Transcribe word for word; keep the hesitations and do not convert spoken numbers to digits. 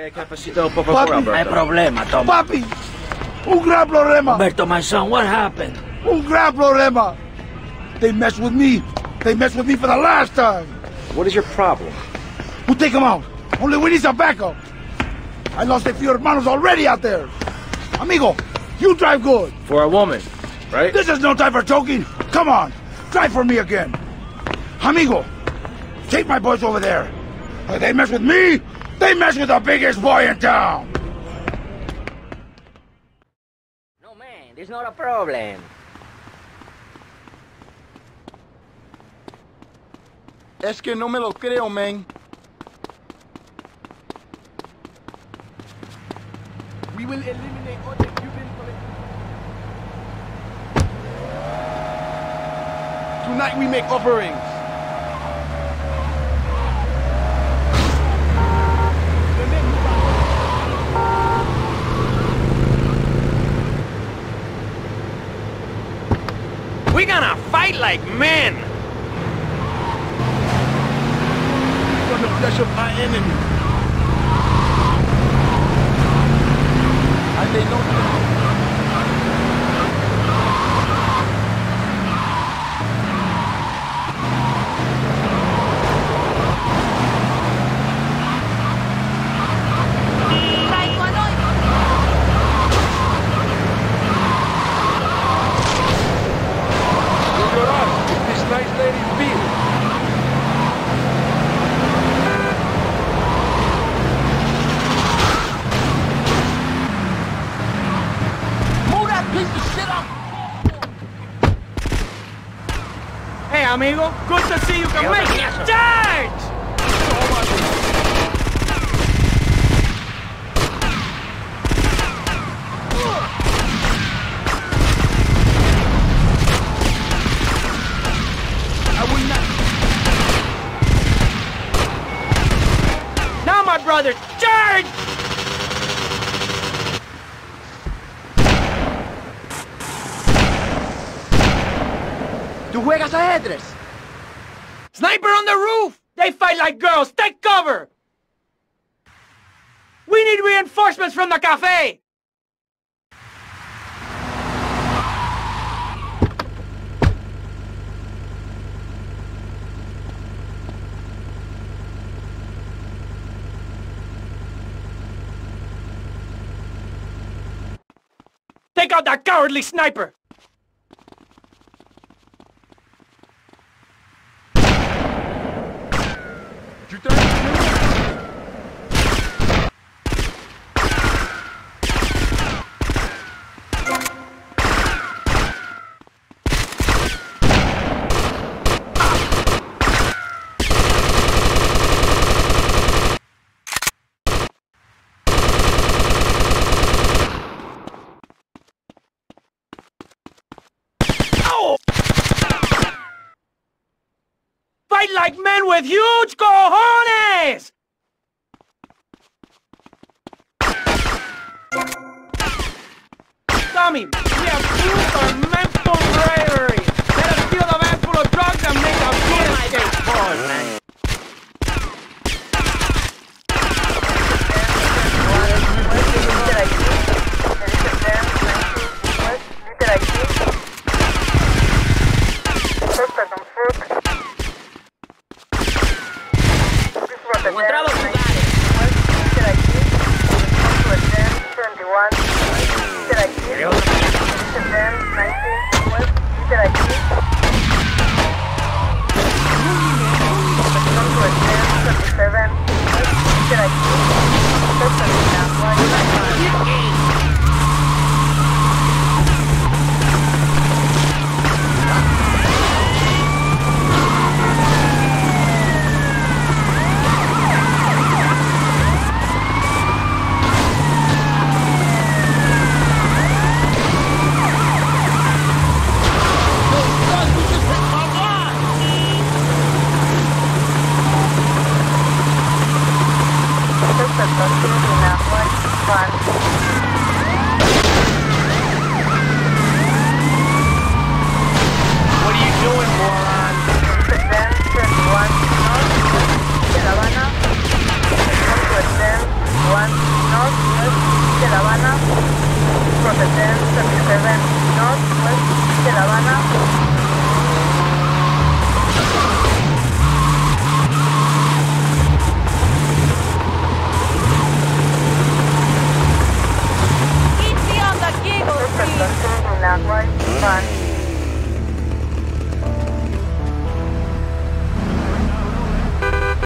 È capacità poco Papi, è problema, Tom. Papi, un gran problema. Roberto, my son, what happened? Un gran problema. They messed with me. They messed with me for the last time. What is your problem? We'll take them out. Only we need some backup. I lost a few hermanos already out there. Amigo, you drive good. For a woman, right? This is no time for joking. Come on, drive for me again. Amigo, take my boys over there. If they mess with me, they mess with the biggest boy in town. No, man, it's not a problem. Es que no me lo creo, man. We will eliminate all the Cubans from it. Tonight we make offerings. We're gonna fight like men. We're gonna flesh up our enemy. They don't know. Amigo, good to see you can hey, make it. Charge! I will not. Now, my brother, charge! Juegas ajedrez. Sniper on the roof! They fight like girls! Take cover! We need reinforcements from the cafe! Take out that cowardly sniper! Like men with huge cojones! Tommy, we have used our mental bravery. Let us steal the man full of drugs and make a good escape for man. No! four, one.